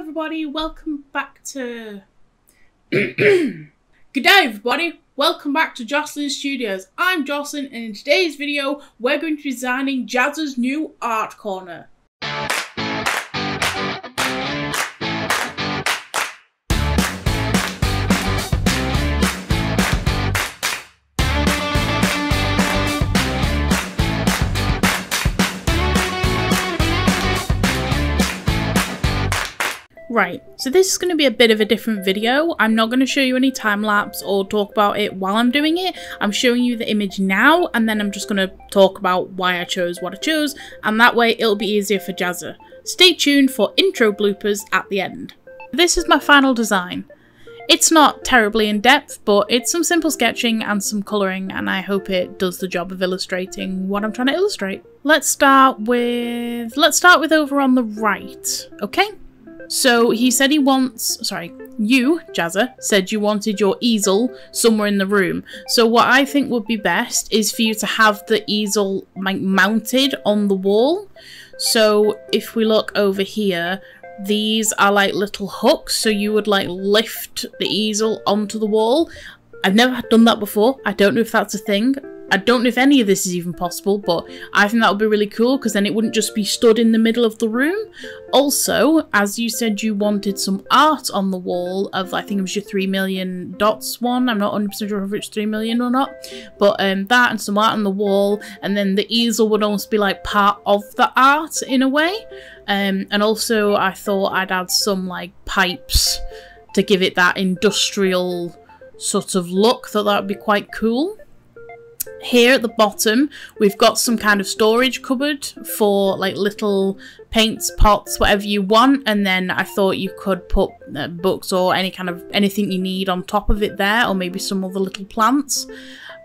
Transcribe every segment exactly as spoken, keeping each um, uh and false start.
everybody, welcome back to... Good day everybody, welcome back to Jocelyn Studios. I'm Jocelyn and in today's video we're going to be designing Jazza's new art corner. Right, so this is going to be a bit of a different video. I'm not going to show you any time lapse or talk about it while I'm doing it. I'm showing you the image now and then I'm just going to talk about why I chose what I chose, and that way it'll be easier for Jazza. Stay tuned for intro bloopers at the end. This is my final design. It's not terribly in depth, but it's some simple sketching and some colouring, and I hope it does the job of illustrating what I'm trying to illustrate. Let's start with... let's start with over on the right, okay? So he said he wants, sorry, you, Jazza, said you wanted your easel somewhere in the room. So what I think would be best is for you to have the easel like mounted on the wall. So if we look over here, these are like little hooks. So you would like lift the easel onto the wall. I've never done that before. I don't know if that's a thing. I don't know if any of this is even possible, but I think that would be really cool because then it wouldn't just be stood in the middle of the room. Also, as you said, you wanted some art on the wall of, I think it was your three million dots one. I'm not one hundred percent sure if it's three million or not, but um, that and some art on the wall, and then the easel would almost be like part of the art in a way. Um, and also I thought I'd add some like pipes to give it that industrial sort of look. Thought that would be quite cool. Here at the bottom, we've got some kind of storage cupboard for like little paints, pots, whatever you want. And then I thought you could put uh, books or any kind of anything you need on top of it there, or maybe some other little plants.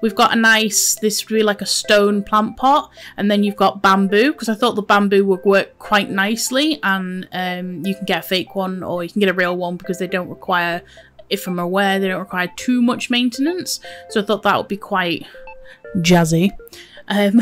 We've got a nice, this would be like a stone plant pot. And then you've got bamboo, because I thought the bamboo would work quite nicely. And um, you can get a fake one or you can get a real one because they don't require, if I'm aware, they don't require too much maintenance. So I thought that would be quite... jazzy. Um,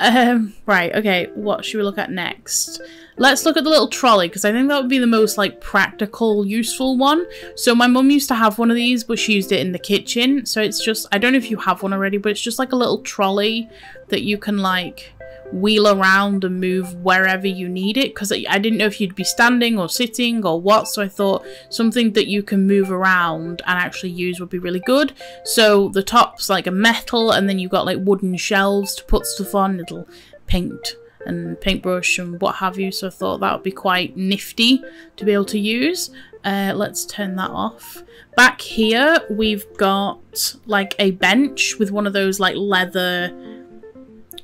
um, right, okay, what should we look at next? Let's look at the little trolley, because I think that would be the most like practical, useful one. So my mum used to have one of these, but she used it in the kitchen. So it's just, I don't know if you have one already, but it's just like a little trolley that you can like wheel around and move wherever you need it, because I didn't know if you'd be standing or sitting or what, so I thought something that you can move around and actually use would be really good. So the top's like a metal, and then you've got like wooden shelves to put stuff on, little paint and paintbrush and what have you, so I thought that would be quite nifty to be able to use. Uh, let's turn that off. Back here we've got like a bench with one of those like leather,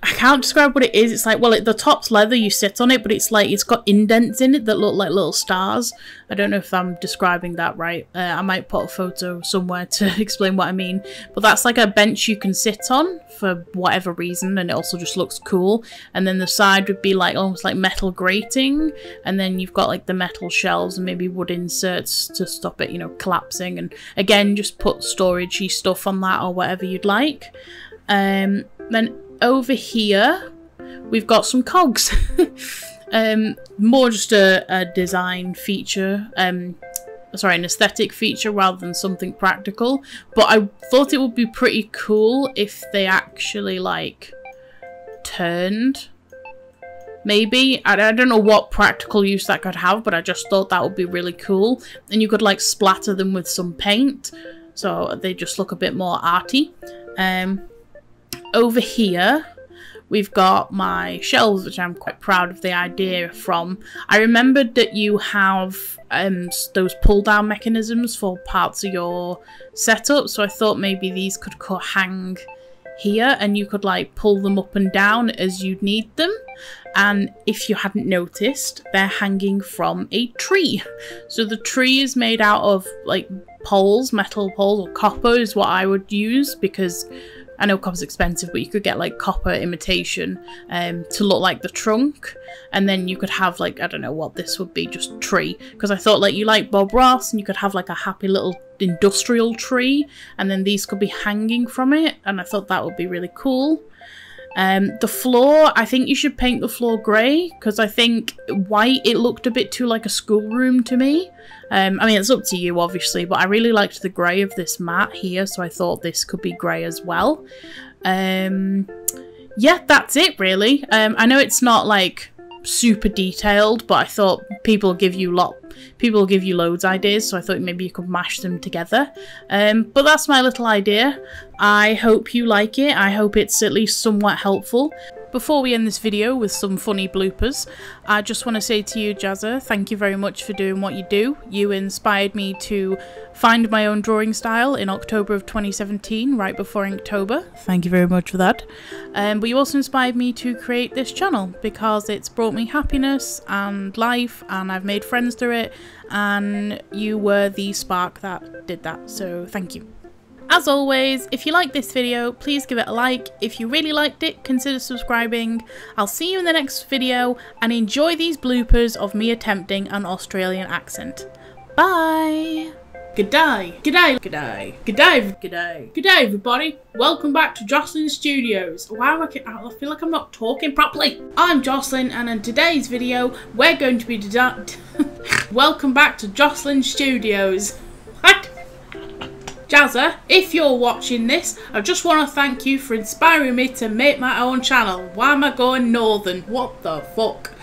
I can't describe what it is. It's like, well, it, the top's leather, you sit on it, but it's like, it's got indents in it that look like little stars. I don't know if I'm describing that right. Uh, I might put a photo somewhere to explain what I mean. But that's like a bench you can sit on for whatever reason, and it also just looks cool. And then the side would be like almost like metal grating. And then you've got like the metal shelves and maybe wood inserts to stop it, you know, collapsing. And again, just put storagey stuff on that or whatever you'd like. Um, then... over here we've got some cogs. um more just a, a design feature, um sorry an aesthetic feature rather than something practical, but I thought it would be pretty cool if they actually like turned. Maybe. I don't know what practical use that could have, but I just thought that would be really cool, and you could like splatter them with some paint so they just look a bit more arty. um Over here, we've got my shelves, which I'm quite proud of the idea from. I remembered that you have um, those pull-down mechanisms for parts of your setup, so I thought maybe these could hang here and you could like pull them up and down as you'd need them. And if you hadn't noticed, they're hanging from a tree. So the tree is made out of like poles, metal poles, or copper is what I would use, because I know copper's expensive, but you could get like copper imitation um, to look like the trunk, and then you could have like, I don't know what this would be, just tree, because I thought like you like Bob Ross and you could have like a happy little industrial tree, and then these could be hanging from it, and I thought that would be really cool. Um, the floor, I think you should paint the floor grey, because I think white, it looked a bit too like a schoolroom to me. Um, I mean, it's up to you, obviously, but I really liked the grey of this mat here, so I thought this could be grey as well. Um, yeah, that's it, really. Um, I know it's not, like, super detailed, but I thought people give you lot, people give you loads of ideas, so I thought maybe you could mash them together. Um, but that's my little idea. I hope you like it. I hope it's at least somewhat helpful. Before we end this video with some funny bloopers, I just want to say to you, Jazza, thank you very much for doing what you do. You inspired me to find my own drawing style in October of twenty seventeen, right before Inktober. Thank you very much for that. Um, but you also inspired me to create this channel, because it's brought me happiness and life, and I've made friends through it, and you were the spark that did that, so thank you. As always, if you like this video, please give it a like. If you really liked it, consider subscribing. I'll see you in the next video, and enjoy these bloopers of me attempting an Australian accent. Bye! G'day! G'day! G'day! G'day! G'day! G'day, everybody! Welcome back to Jocelyn Studios. Wow, I, can, I feel like I'm not talking properly. I'm Jocelyn, and in today's video, we're going to be deduct. Welcome back to Jocelyn Studios. What? Jazza, if you're watching this, I just want to thank you for inspiring me to make my own channel. Why am I going northern? What the fuck?